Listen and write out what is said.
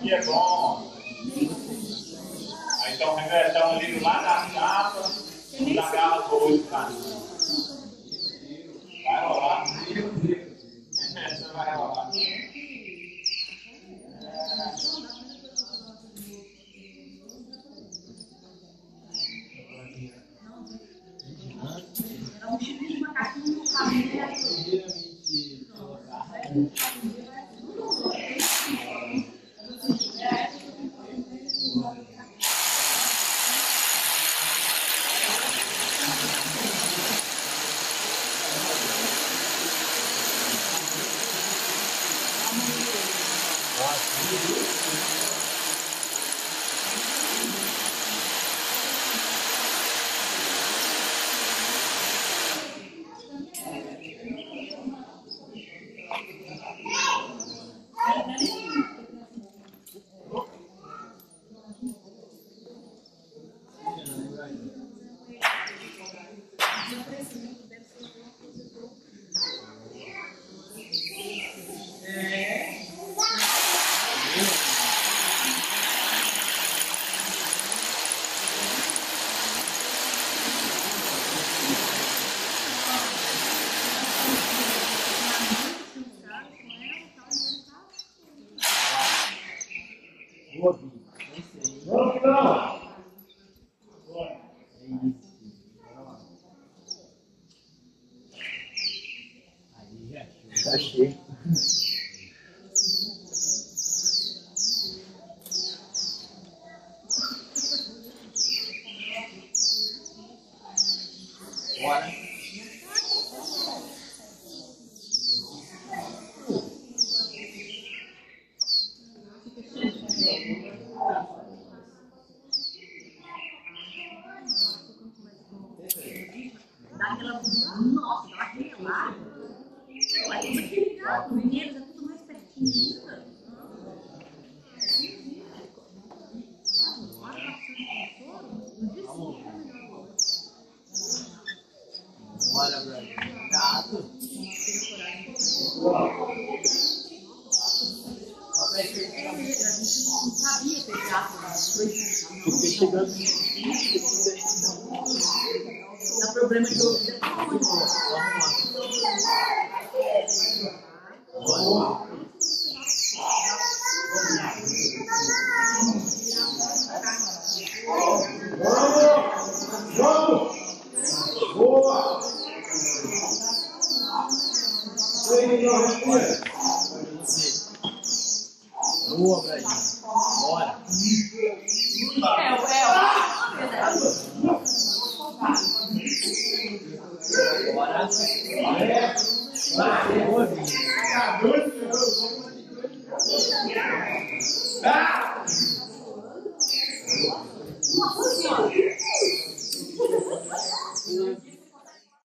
que é bom. Aí estão revertendo ali lá na chapa, na garra do olho. Vai rolar. Essa vai rolar. That's